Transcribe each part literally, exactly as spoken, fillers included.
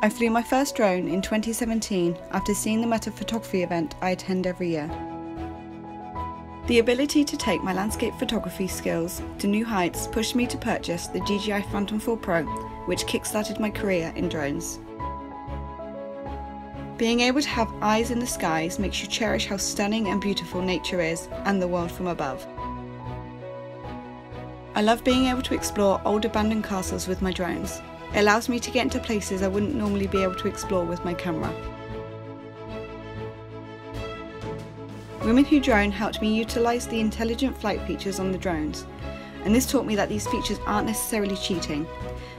I flew my first drone in twenty seventeen after seeing the Meta Photography event I attend every year. The ability to take my landscape photography skills to new heights pushed me to purchase the D J I Phantom four Pro, which kickstarted my career in drones. Being able to have eyes in the skies makes you cherish how stunning and beautiful nature is and the world from above. I love being able to explore old abandoned castles with my drones. It allows me to get into places I wouldn't normally be able to explore with my camera. Women Who Drone helped me utilise the intelligent flight features on the drones, and this taught me that these features aren't necessarily cheating.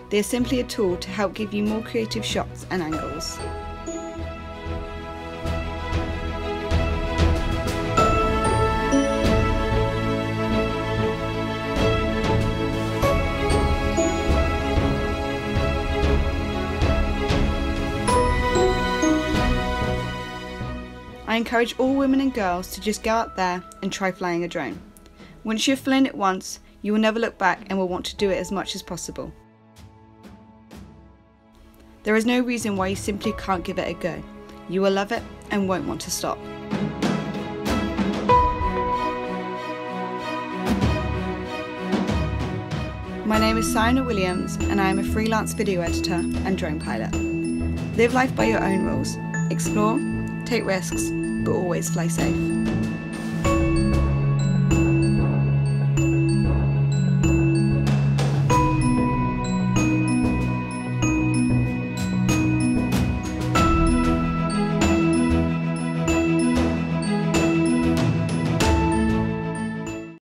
They are simply a tool to help give you more creative shots and angles. I encourage all women and girls to just go out there and try flying a drone. Once you've flown it once, you will never look back and will want to do it as much as possible. There is no reason why you simply can't give it a go. You will love it and won't want to stop. My name is Psyona Williams and I am a freelance video editor and drone pilot. Live life by your own rules. Explore, take risks, but always fly safe.